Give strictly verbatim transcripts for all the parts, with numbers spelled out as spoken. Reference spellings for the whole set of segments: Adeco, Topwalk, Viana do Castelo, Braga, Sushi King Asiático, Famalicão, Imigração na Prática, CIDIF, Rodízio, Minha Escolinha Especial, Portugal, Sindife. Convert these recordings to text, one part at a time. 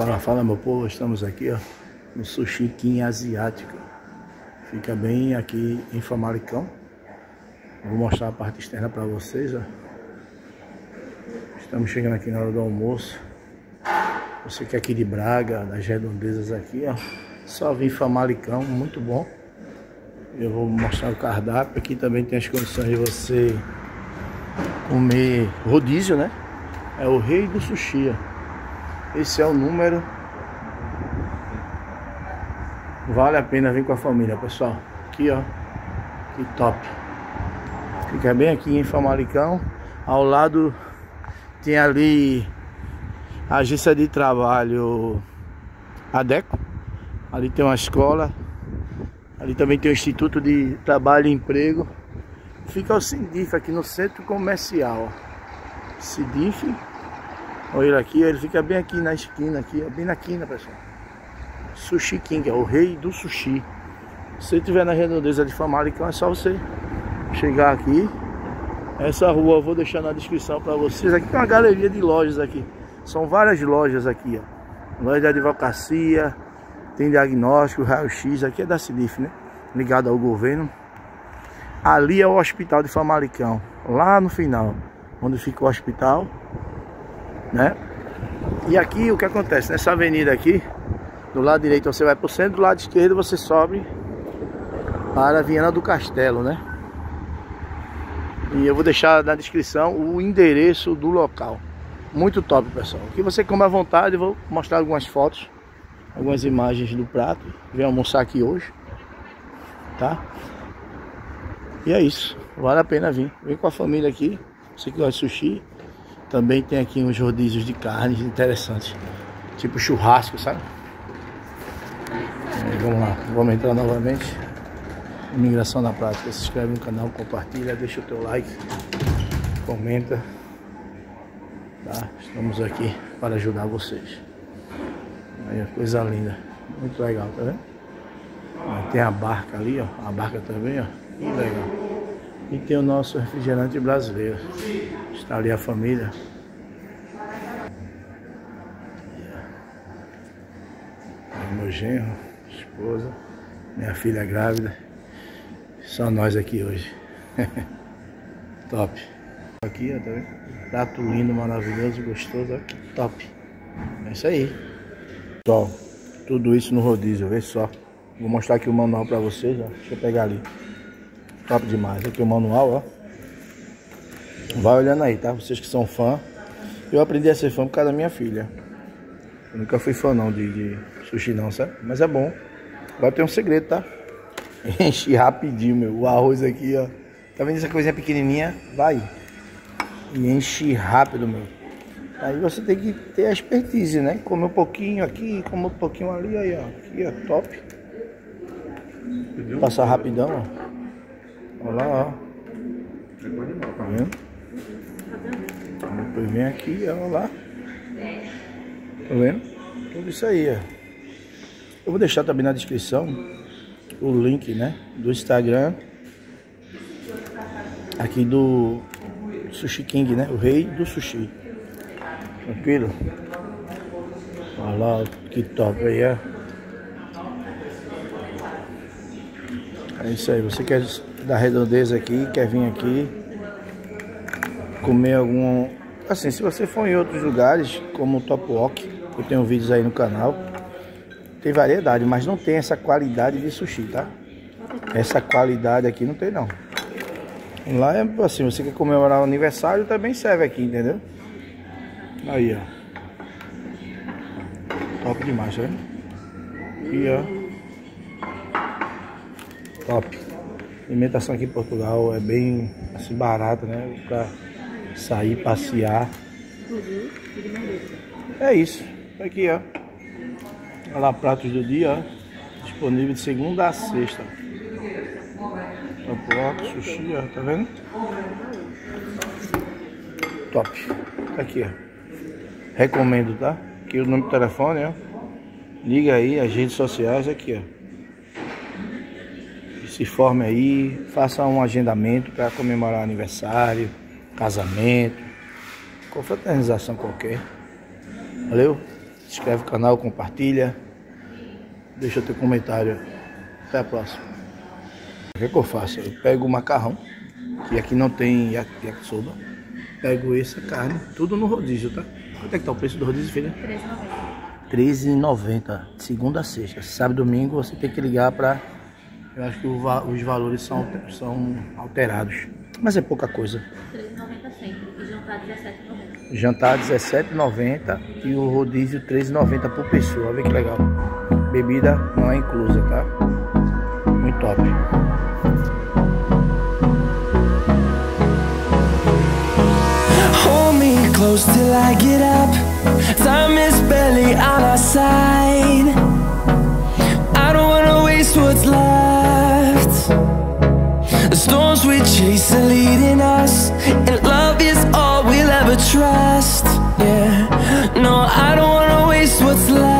Fala, fala meu povo, estamos aqui ó, no Sushi King Asiático. Fica bem aqui em Famalicão. Vou mostrar a parte externa para vocês ó. Estamos chegando aqui na hora do almoço. Você que é aqui de Braga, das redondezas aqui ó, só vim em Famalicão, muito bom. Eu vou mostrar o cardápio. Aqui também tem as condições de você comer rodízio, né? É o rei do sushi. Esse é o número. Vale a pena vir com a família, pessoal. Aqui, ó. Que top. Fica bem aqui em Famalicão. Ao lado tem ali a agência de trabalho Adeco. Ali tem uma escola. Ali também tem o Instituto de Trabalho e Emprego. Fica o Sindife aqui no centro comercial. Sindife. Olha ele aqui, ele fica bem aqui na esquina, aqui, bem na quina, pessoal. Sushi King, é o rei do sushi. Se você estiver na redondeza de Famalicão, é só você chegar aqui. Essa rua eu vou deixar na descrição para vocês. Aqui tem uma galeria de lojas aqui. São várias lojas aqui, ó. Loja de advocacia, tem diagnóstico, raio-x. Aqui é da CIDIF, né? Ligado ao governo. Ali é o hospital de Famalicão. Lá no final, onde fica o hospital, né? E aqui o que acontece nessa avenida aqui, do lado direito você vai pro centro, do lado esquerdo você sobe para a Viana do Castelo, né? E eu vou deixar na descrição o endereço do local. Muito top, pessoal. Aqui você come à vontade. Eu vou mostrar algumas fotos, algumas imagens do prato. Vem almoçar aqui hoje, tá? E é isso, vale a pena vir. Vem com a família aqui, você que gosta de sushi. Também tem aqui uns rodízios de carnes interessantes, tipo churrasco, sabe? É, vamos lá, vamos entrar novamente. Imigração na Prática. Se inscreve no canal, compartilha, deixa o teu like, comenta. Tá? Estamos aqui para ajudar vocês. Aí, coisa linda, muito legal, tá vendo? Aí, tem a barca ali, ó, a barca também, ó, que legal. E tem o nosso refrigerante brasileiro. Está ali a família. O meu genro, esposa, minha filha grávida. Só nós aqui hoje. Top. Aqui, ó, tá vendo? Prato lindo, maravilhoso, gostoso. Ó, que top. É isso aí. Pessoal, tudo isso no rodízio, vê só. Vou mostrar aqui o manual para vocês, ó. Deixa eu pegar ali. Top demais, aqui o manual, ó. Vai olhando aí, tá? Vocês que são fã. Eu aprendi a ser fã por causa da minha filha. Eu nunca fui fã não de, de sushi não, sabe? Mas é bom. Agora tem um segredo, tá? Enche rapidinho, meu. O arroz aqui, ó. Tá vendo essa coisinha pequenininha? Vai. E enche rápido, meu. Aí você tem que ter a expertise, né? Comer um pouquinho aqui, comer um pouquinho ali, aí, ó. Aqui, ó, top. Passar rapidão, ó. Olha lá, ó. Tá vendo? Depois vem aqui, olha lá. Tá vendo? Tudo isso aí, ó. Eu vou deixar também na descrição o link, né? Do Instagram. Aqui do Sushi King, né? O rei do sushi. Tranquilo? Olha lá, que top aí, ó. É isso aí, você quer da redondeza aqui, quer vir aqui comer algum... Assim, se você for em outros lugares, como o Topwalk, eu tenho vídeos aí no canal, tem variedade, mas não tem essa qualidade de sushi, tá? Essa qualidade aqui não tem, não. Lá é assim, você quer comemorar o aniversário, também serve aqui, entendeu? Aí, ó. Top demais, né? E, ó. Top. A alimentação aqui em Portugal é bem assim, barata, né? Pra sair, passear. É isso. Aqui, ó. Olha lá, pratos do dia, ó. Disponível de segunda a sexta. Topwalk, sushi, ó. Tá vendo? Top. Tá aqui, ó. Recomendo, tá? Aqui o nome do telefone, ó. Liga aí, as redes sociais, aqui, ó. Se forme aí, faça um agendamento para comemorar aniversário, casamento, confraternização qualquer. Valeu? Se inscreve no canal, compartilha, deixa teu comentário. Até a próxima. O que, é que eu faço? Eu pego o macarrão, que aqui não tem yakisoba. Pego essa carne, tudo no rodízio, tá? Quanto é que tá o preço do rodízio, filha? treze reais e noventa. treze reais e noventa, segunda a sexta. Sábado e domingo você tem que ligar pra... Eu acho que os valores são, são alterados. Mas é pouca coisa. treze reais e noventa sempre. E jantar dezessete reais e noventa. Jantar dezessete reais e noventa e o rodízio treze reais e noventa por pessoa. Olha que legal. Bebida não é inclusa, tá? Muito top. Hold me close till I get up. Time is barely on our side. I don't wanna waste what's left. The storms we chase are leading us, and love is all we'll ever trust. Yeah, no, I don't wanna waste what's left.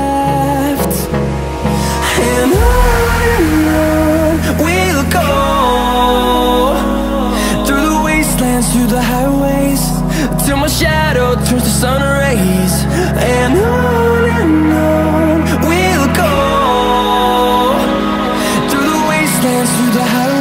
And on we'll go, through the wastelands, through the highways, till my shadow turns to sun rays. And on and on we'll go, through the wastelands, through the highways.